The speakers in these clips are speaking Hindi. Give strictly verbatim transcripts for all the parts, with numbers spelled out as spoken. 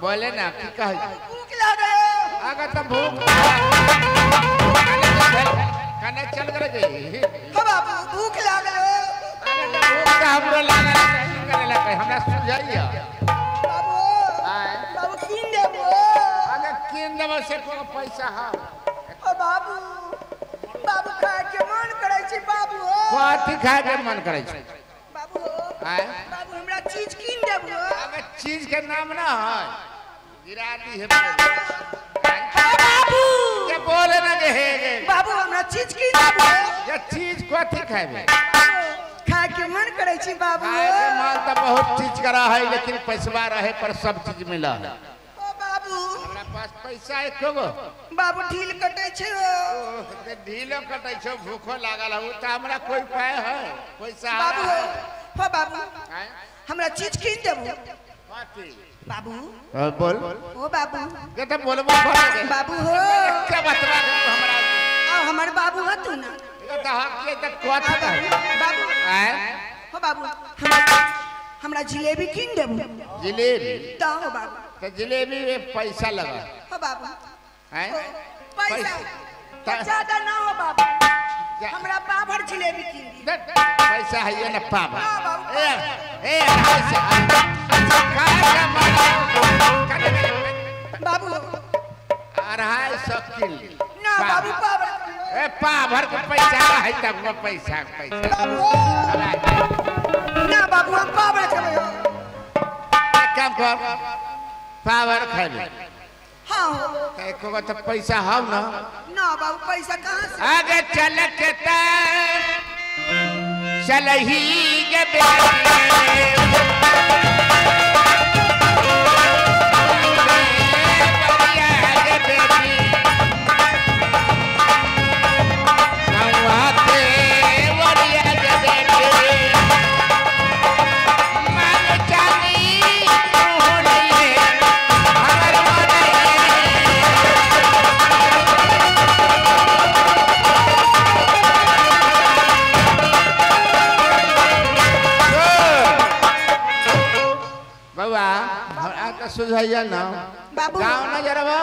बोले ना की कह भूख लगे अगर त भूख कने चल करे जे हो बाबू भूख लगे अगर त भूख का हमरा लागे नहीं करे ला हमरा सुझाइया बाबू हां बाबू किन देबो अगर किन देबो से को पैसा हा ओ बाबू बाबू खाए के मन करे छी बाबू बात खाए के मन करे छी बाबू हां बाबू हमरा चीज किन देबो अगर चीज के नाम ना है गिरा दी है बाबू ये बोले ना के हेगे बाबू हमरा चीज की देबो ये चीज कथि खाबे खाए के मन करै छी बाबू खाए के मन त बहुत चीज करा है लेकिन पैसा रहे पर सब चीज मिला ओ बाबू हमरा पास पैसा है खूब बाबू ढील कटै छै ओ ते ढील कटै छै भूखो लागल हो त हमरा कोई पाए है पैसा बाबू हो बाबू हमरा चीज की देबो बाकी बाबू बोल ओ बाबू ये त बोलबो करे बाबू हो क्या बतरा हमरा आ हमर बाबू ह तू ना ये त हम के त कोता बाबू हैं हो बाबू हमरा जिलेबी किन देबू जिलेबी त हो बाबू त जिलेबी में पैसा लगा हो बाबू हैं पैसा ज्यादा ना हो बाबू हमरा पाभर जिलेबी किन दे पैसा है ना पाभर ए ए पैसा बाबू अढ़ाई सौ किलो ना बाबू पावर ए पावर के पैसा है तब वो पैसा पैसा ना बाबू हम पावर करबे काम कर पावर खाबे हां ते को तो पैसा हौ ना ना बाबू पैसा कहां से आगे चल के त चलही के बेटी सुझाइया ना बाबू गांव ना जरवा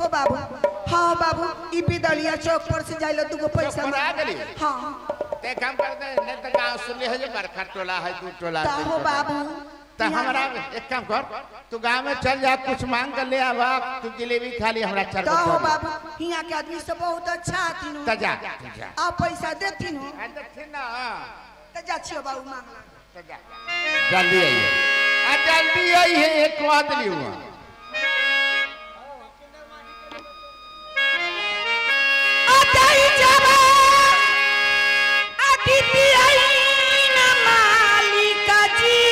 हो बाबू हां बाबू ई बिदलिया चौक पर से जाइलो दुगो पैसा पर आ गेली हां ते काम कर दे ने त गांव सुनले है जे बरखा टोला है दू टोला त हो बाबू त हमरा एक काम कर तू गांव में चल जा कुछ मांग कर ले आवा तू जिलेबी खाली हमरा चल त हो बाबू हियां के आदमी सब बहुत अच्छा हथिन त जा आ पैसा देथिन आ देथिन ना त जा छियो बाबू मांगला त जा जल्दी आइए आ जल्दी आई है एक बात ली हुआ आ जाई जावा अतिथि आई ना मालिका जी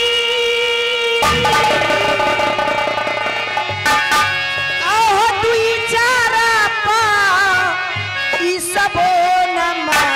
आ हो दुई चारा पा ई सब ना मालिका जी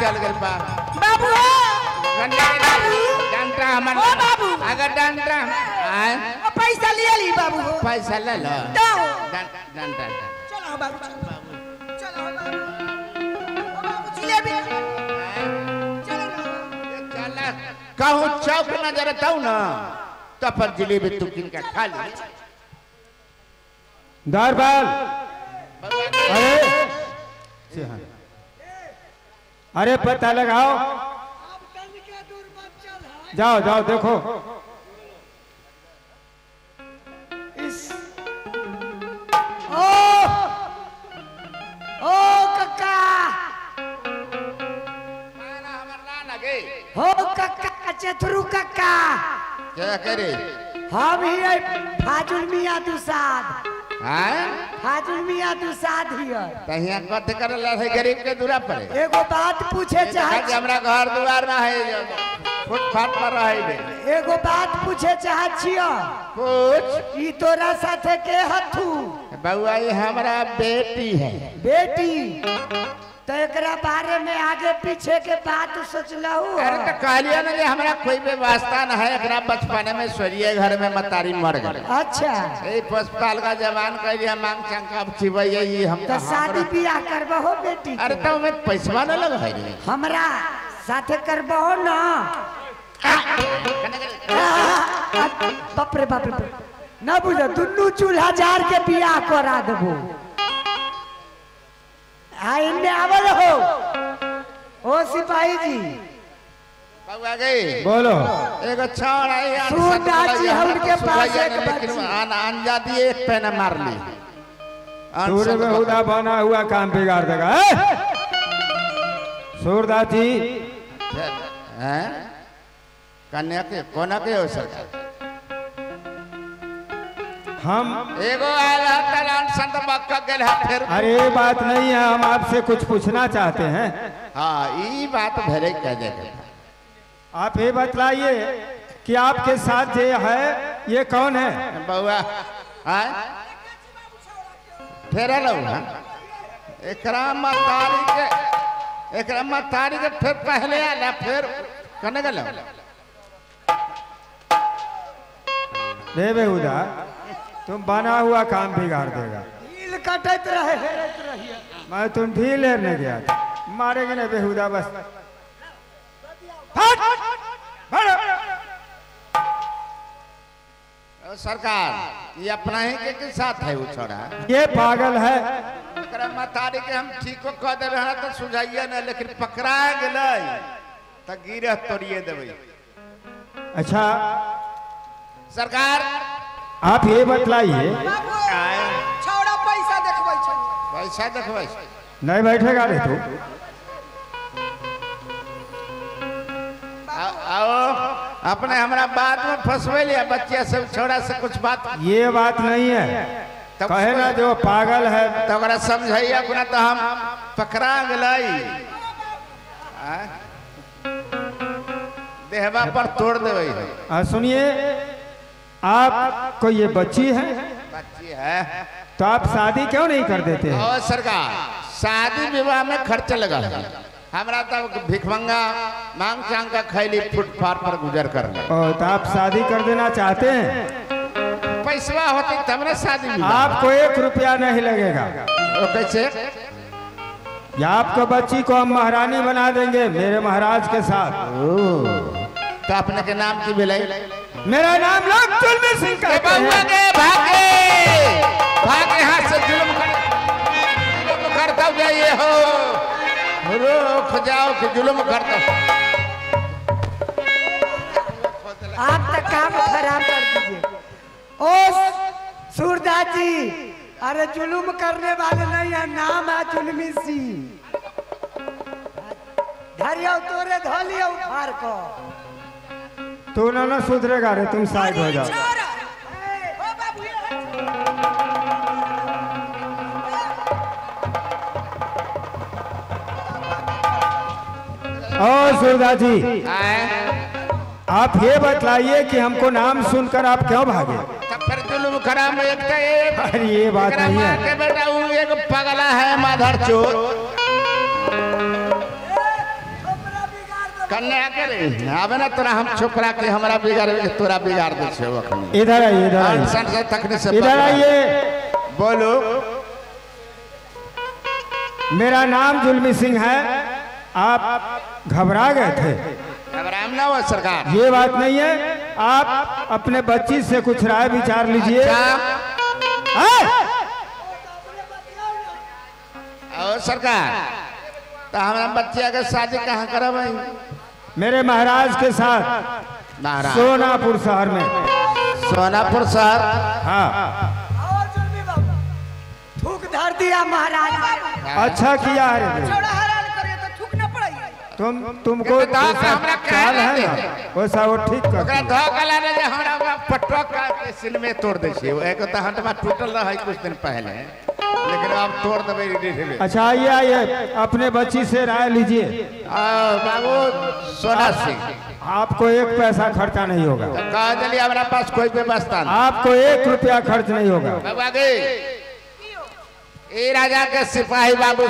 चल गए बा बाबू डंटा हमर ओ बाबू अगर डंटा आ पैसा ले ली बाबू पैसा ले लो डंटा डंटा चलो बाबू बाबू चलो बाबू ओ बाबू जिलेबी चलो चल कहूं चौक नजर दऊ ना तब पर जिलेबी तू किनका खा ले दरबार अरे अरे पता लगाओ जाओ जाओ देखो इस ओ ओ कक्का माना हमरा लगे हो कक्का चतुरु कक्का क्या करे हम ही फाजुल मियां दुसाद फाजुल मियां तू साथ हिया तहिया कथ करला है गरीब के दूरा पर एगो बात पूछे चाहत हमरा घर द्वार ना है फुटपाथ पर रहे बे एगो बात पूछे चाहत छियो पूछ ई तोरा साथे के हथू बउआ ई हमरा बेटी है बेटी तो एकरा बारे में आगे पीछे के बात सोचलहू अरे त कहलिया ना हमरा कोई बे वास्ता ना है एकरा बचपन में सोरिए घर में मतारी मर गई अच्छा ए पचपाल का जवान कहलिया मांग चंका छिवैया ई हम त शादी बियाह करबो हो बेटी अरे त में पैसा ना लग है हमरा साथे करबो हो ना बाप रे बाप रे ना बुझ दुनु चूल्हा जार के बियाह करा देबो आइने आवल हो ओ सिपाही जी बाबू गए बोलो एगो छौड़ आई सुदा जी उनके पास एक बच्ची आन आन जाती एक पे न मार ली सूर्य बहुदा बना हुआ काम बिगाड़ देगा सूरदा जी हैं कन्या के कोना के हो सरकार हम एगो आला तलान संत बक्का गेल है फिर अरे बात नहीं है हम आपसे कुछ पूछना चाहते हैं हां ई बात भरे कह दे आप ये बतलाइए कि आपके साथ ये है ये कौन है बउआ हैं फेरा लो ना एकरा मतारी के एकरा मतारी के फिर पहले आला फिर कने गेल देवे उदा तुम बना हुआ काम बिगाड़ देगा ढील कटत रहे हेरत रहिए मैं तुम ढील हेरने गया था मारेगे नहीं बेहुदा बस फट फट सरकार ये अपना ही के के साथ है वो छोड़ा ये पागल है एकरा मतारी के हम ठीक क देबे हन त सुझाइए न लेकिन पकड़ा गेलै त गिरह तोड़िए देबै अच्छा सरकार आप ये बतलाइए छोड़ा पैसा देखबै पैसा देखबै नहीं बैठेगा रे तू आओ अपने हमरा बात में फंसवे लिया बच्चिया सब छोड़ा से कुछ बात ये बात नहीं है कहे ना जो पागल है तो ओकरा समझाइए अपना तो हम पकड़ा गलई देहवा पर तोड़ देबै आ सुनिए आपको ये बच्ची है बच्ची है तो आप शादी क्यों नहीं कर देते हैं? और सरकार शादी विवाह में खर्चा लगा है हमारा तो भिखमंगा मांग चांग का खैली फुटपाथ पर गुजर कर और तो आप शादी कर देना चाहते हैं पैसा होते तब ना शादी आपको एक रुपया नहीं लगेगा कैसे या आपको बच्ची को हम महारानी बना देंगे मेरे महाराज के साथ तो अपने के नाम की बिलाई मेरा नाम लोग जुल्म सिंह का भागे भागे भागे हाथ से जुल्म जुल्म करता हुआ ये हो रोक जाओ कि जुल्म करता आप तक काम खराब कर दीजिए ओ सूरदास जी अरे जुल्म करने वाले नहीं है नाम है जुल्मी सिंह धरियो तोरे धोलियो उखाड़ को तू ना ना सुधरेगा रे तुम साइड हो जाओ और सुधा जी आप ये बतलाइए कि हमको नाम सुनकर आप क्यों भागे अरे ये बात नहीं है बेटा वो एक पगला है माधर चोर कन्या करे आबे ना तोरा हम छोकरा के हमरा बिगाड़ तोरा बिगाड़ दे छे वखनी। इधर आइए इधर आइए संसद तकनी से इधर आइए। बोलो मेरा नाम जुल्मी सिंह है। आप घबरा गए थे। घबराना हुआ सरकार ये बात नहीं है। आप अपने बच्ची से कुछ राय विचार लीजिए। और सरकार तो हमारा बच्चिया के शादी कहाँ करा भाई? मेरे महाराज के साथ महाराज सोनापुर शहर में। सोनापुर शहर हाँ। थूक धर दिया महाराज। अच्छा किया है। तुम तुमको चाल है ना वैसा वो ठीक कर तोड़ दे टूटल रहा है कुछ दिन पहले लेकिन आप तोड़ दबे। अच्छा आइए आइए अपने बच्ची से राय लीजिए। बाबू सोना सिंह आपको एक पैसा खर्चा नहीं होगा। कहा चलिए हमारे पास कोई व्यवस्था आपको एक रुपया खर्च नहीं होगा। ए राजा के सिपाही बाबू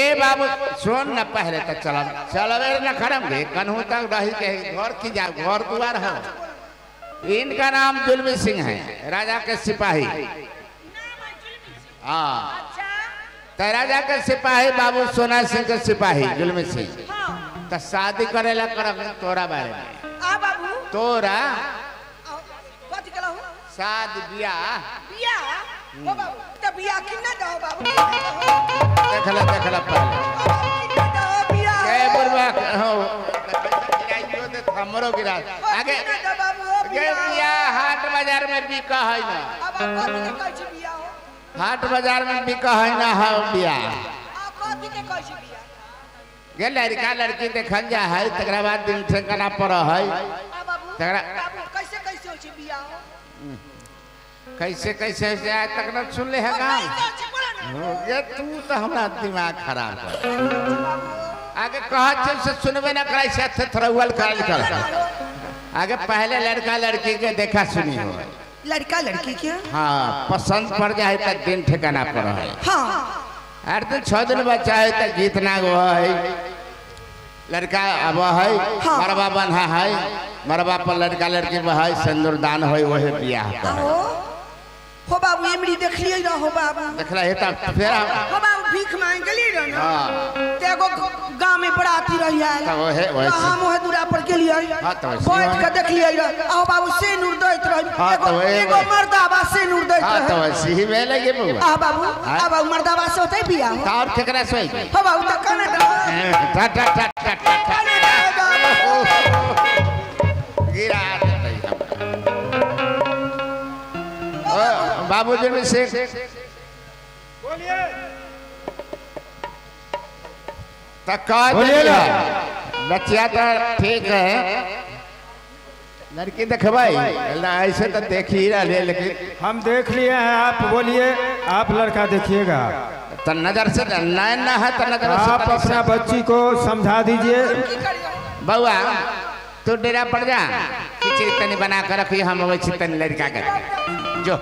ए बाबू सुन न पहले तक चला चलवे न खड़म गए कन्हू तक रही के घर की जा घर द्वार है। इनका नाम जुल्मी सिंह है राजा के सिपाही। हाँ तो राजा के सिपाही बाबू सोना सिंह के सिपाही जुल्मी सिंह तो शादी करेला करम तोरा बारे में तोरा शादी ब्याह ओ बाबू तब बिया किन्ना दो बाबू देखला देखला पहले जय बुरबा हो गिराइयो दे हमरो गिरा आगे ये बिया हाट बाजार में बिका है ना। अब कथि के कहै छी बिया हो? हाट बाजार में बिका है ना हा बिया। अब कथि के कहै छी बिया? गे लड़का लड़की देखन जा है तकरा बाद दिन ठेकाना पर है। अब बाबू बाबू कैसे कैसे हो छी बिया हो? कैसे कैसे से आज तक न सुन ले है काम ये तू तो हमारा दिमाग खराब कर आगे कहा चल से सुनबे न कराई से थे थरवल कर कर आगे पहले लड़का लड़की के देखा सुनी हो। लड़का लड़की क्या? हाँ पसंद पड़ जाए तो दिन ठिकाना पर है। हाँ हर दिन छह दिन बचा है तो गीत नाग है लड़का अब है मरबा बना है मरबा पर लड़का लड़की बहाई सिंदूर दान है वही बियाह हो बाबू एमड़ी देख लियो ना हो बाबू देखला हे त फेरा हो बाबू भीख मांग गेली ना। हां त एगो गांव में बराती रही है त ओहे वैसे हां मोहे दूरा पर के लिए हां त वैसे बैठ के देख लियो ना हो बाबू से नूर दैत रही एगो एगो मर्दावा से नूर दैत रही हां त वैसे ही भेल गे बाबू। हां बाबू अब मर्दावा से होतै बियाह त और केकरा से होई? हो बाबू त कने टा टा टा टा टा गिरा देतै हमरा। बाबू जुल्मी सिंह बोलिए बोलिए बच्चिया तो ठीक है लड़की देखबाई ऐसे तो देख ही रहा है लेकिन हम देख लिए हैं। आप बोलिए आप लड़का देखिएगा तो नजर से लाइन ना है तो नजर आप अपना बच्ची को समझा दीजिए। बउआ तू डेरा पड़ जा खिचड़ी तनी बना कर रखी हम वैसे तनी लड़का कर जो